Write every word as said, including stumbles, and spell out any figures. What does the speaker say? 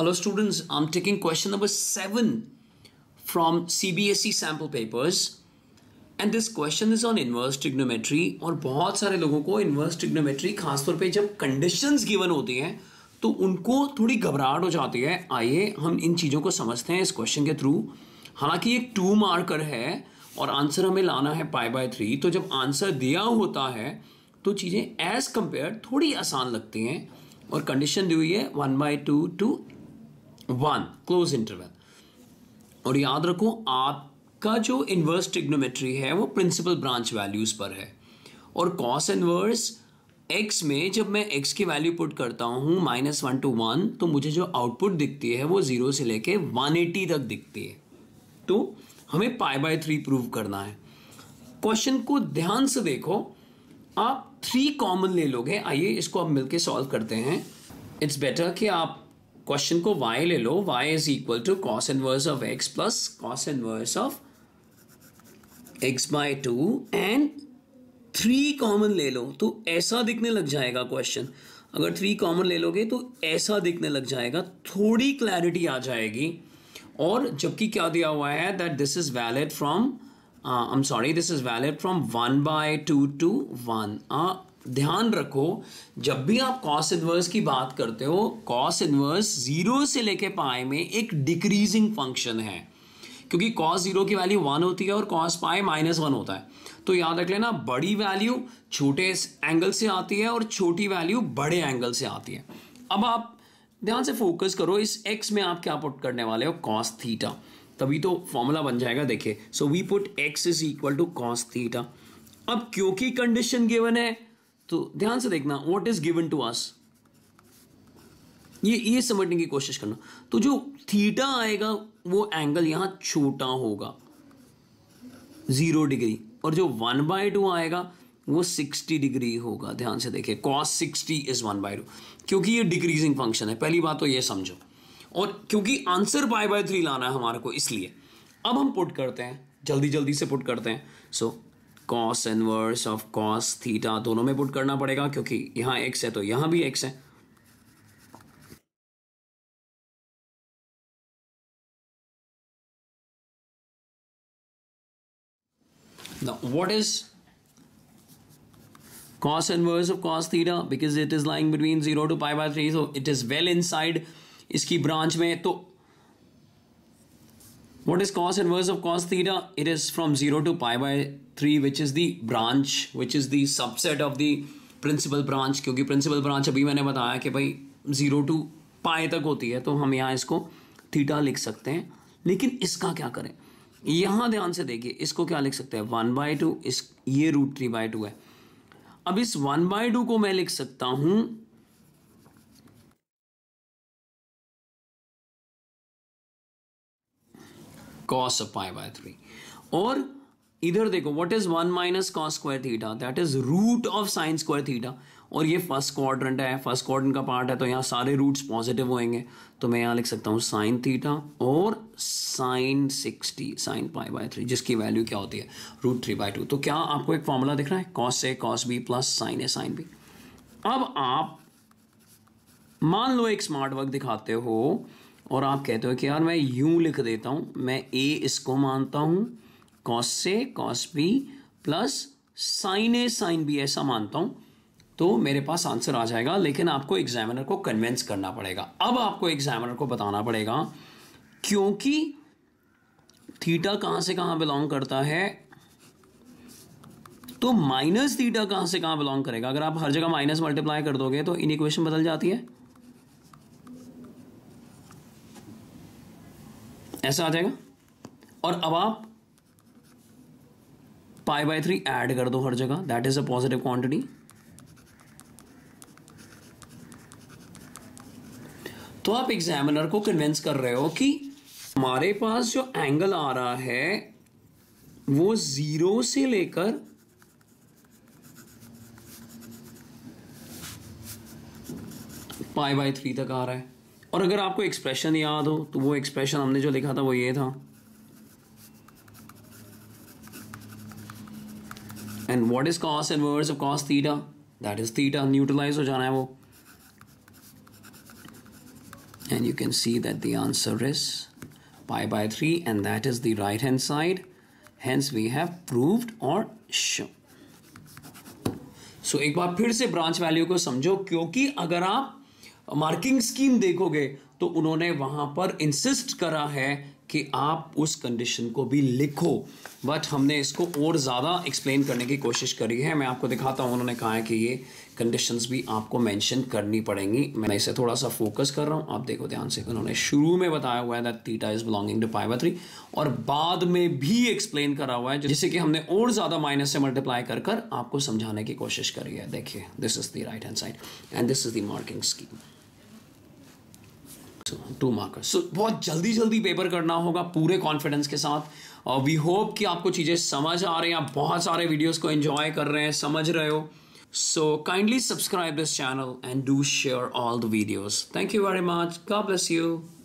Hello students, I'm taking question number seven from C B S E sample papers and this question is on inverse trigonometry और बहुत सारे लोगों को inverse trigonometry खासतौर पे जब conditions given होती हैं तो उनको थोड़ी घबराहट हो जाती है। आइए हम इन चीज़ों को समझते हैं इस क्वेश्चन के थ्रू। हालांकि एक टू मार्कर है और आंसर हमें लाना है पाई बाय थ्री, तो जब आंसर दिया होता है तो चीज़ें एज कंपेयर थोड़ी आसान लगती हैं और कंडीशन दी हुई है one by two to one close interval. और याद रखो आपका जो इन्वर्स ट्रिग्नोमेट्री है वो प्रिंसिपल ब्रांच वैल्यूज़ पर है और कॉस इन्वर्स एक्स में जब मैं एक्स की वैल्यू पुट करता हूँ माइनस वन टू वन तो मुझे जो आउटपुट दिखती है वो ज़ीरो से लेके वन एटी तक दिखती है। तो हमें पाई बाय थ्री प्रूव करना है। क्वेश्चन को ध्यान से देखो, आप थ्री कॉमन ले लोगे। आइए इसको आप मिलके सॉल्व करते हैं। इट्स बेटर कि आप क्वेश्चन को y ले लो, y is equal to cos inverse of x plus cos inverse of x by two and three common ले लो तो ऐसा दिखने लग जाएगा क्वेश्चन। अगर थ्री कॉमन ले लोगे तो ऐसा दिखने लग जाएगा, थोड़ी क्लैरिटी आ जाएगी। और जबकि क्या दिया हुआ है that this is valid from I am sorry this is valid from one by two to one. ध्यान रखो जब भी आप कॉस इनवर्स की बात करते हो, कॉस इनवर्स ज़ीरो से लेके पाई में एक डिक्रीजिंग फंक्शन है क्योंकि कॉस ज़ीरो की वैल्यू वन होती है और कॉस पाई माइनस वन होता है। तो याद रख लेना बड़ी वैल्यू छोटे एंगल से आती है और छोटी वैल्यू बड़े एंगल से आती है। अब आप ध्यान से फोकस करो, इस एक्स में आप क्या पुट करने वाले हो, कॉस थीटा, तभी तो फॉर्मूला बन जाएगा। देखिए so we put x is equal to cos theta. अब क्योंकि कंडीशन गिवन है तो ध्यान से देखना what is given to us, ये ये समझने की कोशिश करना। तो जो थीटा आएगा वो एंगल यहां छोटा होगा जीरो डिग्री और जो वन बाय टू आएगा वो सिक्सटी डिग्री होगा। ध्यान से देखिए cos sixty is one by two क्योंकि ये डिक्रीजिंग फंक्शन है। पहली बात तो ये समझो, और क्योंकि आंसर पाई बाय थ्री लाना है हमारे को इसलिए अब हम पुट करते हैं, जल्दी जल्दी से पुट करते हैं। So cos inverse of cos theta दोनों में पुट करना पड़ेगा क्योंकि यहाँ एक्स है तो यहाँ भी एक्स है। What is cos inverse of cos theta, because it is lying between zero to pi by three so it is well inside इसकी ब्रांच में। तो what is cos inverse of cos theta, it is from zero to pi by three which is the branch which is the subset of the principal branch क्योंकि principal branch अभी मैंने बताया कि भाई zero to पाई तक होती है। तो हम यहाँ इसको थीटा लिख सकते हैं, लेकिन इसका क्या करें, यहाँ ध्यान से देखिए इसको क्या लिख सकते हैं वन बाई टू, इस ये रूट थ्री बाई टू है। अब इस वन बाई टू को मैं लिख सकता हूँ cos of pi by three. और इधर देखो what is one minus cos square theta, that is root of sine square theta. और ये फर्स्ट क्वाड्रेंट है, फर्स्ट क्वाड्रेंट का पार्ट है तो यहाँ सारे रूट्स पॉजिटिव होएंगे तो मैं यहाँ लिख सकता हूँ साइन थीटा और sine sixty sine pi by three जिसकी वैल्यू क्या होती है रूट थ्री बाई टू। तो क्या आपको एक फॉर्मूला दिख रहा है, cos A cos B plus sine A sine B. अब आप मान लो एक स्मार्ट वर्क दिखाते हो और आप कहते हो कि यार मैं यूं लिख देता हूँ, मैं a इसको मानता हूँ cos से cos b plus sin a sin b ऐसा मानता हूँ तो मेरे पास आंसर आ जाएगा। लेकिन आपको एग्जामिनर को कन्विंस करना पड़ेगा। अब आपको एग्जामिनर को बताना पड़ेगा क्योंकि थीटा कहाँ से कहाँ बिलोंग करता है, तो माइनस थीटा कहाँ से कहाँ बिलोंग करेगा। अगर आप हर जगह माइनस मल्टीप्लाई कर दोगे तो इन इक्वेशन बदल जाती है, ऐसा आ जाएगा। और अब आप पाई बाय थ्री ऐड कर दो हर जगह, that is a positive quantity. तो आप एग्जामिनर को कन्विंस कर रहे हो कि हमारे पास जो एंगल आ रहा है वो जीरो से लेकर पाई बाय थ्री तक आ रहा है। और अगर आपको एक्सप्रेशन याद हो तो वो एक्सप्रेशन हमने जो लिखा था वो ये था and what is cos inverse of cos theta, that is theta, neutralise हो जाना है वो and you can see that the answer is pi by three, and that is the right hand side. Hence we have proved or shown. So एक बार फिर से branch value को समझो, क्योंकि अगर आप मार्किंग स्कीम देखोगे तो उन्होंने वहां पर इंसिस्ट करा है कि आप उस कंडीशन को भी लिखो, बट हमने इसको और ज़्यादा एक्सप्लेन करने की कोशिश करी है। मैं आपको दिखाता हूँ, उन्होंने कहा है कि ये कंडीशंस भी आपको मेंशन करनी पड़ेंगी। मैं इसे थोड़ा सा फोकस कर रहा हूँ, आप देखो ध्यान से। उन्होंने शुरू में बताया हुआ है that theta is belonging to pi by three, और बाद में भी एक्सप्लेन करा हुआ है, जिसे कि हमने और ज़्यादा माइनस से मल्टीप्लाई कर कर आपको समझाने की कोशिश करी है। देखिए, this is the right hand side and this is the marking scheme, two marker. So बहुत जल्दी जल्दी पेपर करना होगा पूरे कॉन्फिडेंस के साथ, और वी होप कि आपको चीज़ें समझ आ रही हैं, आप बहुत सारे वीडियोस को एंजॉय कर रहे हैं, समझ रहे हो। So kindly subscribe this channel and do share all the videos. Thank you very much, God bless you.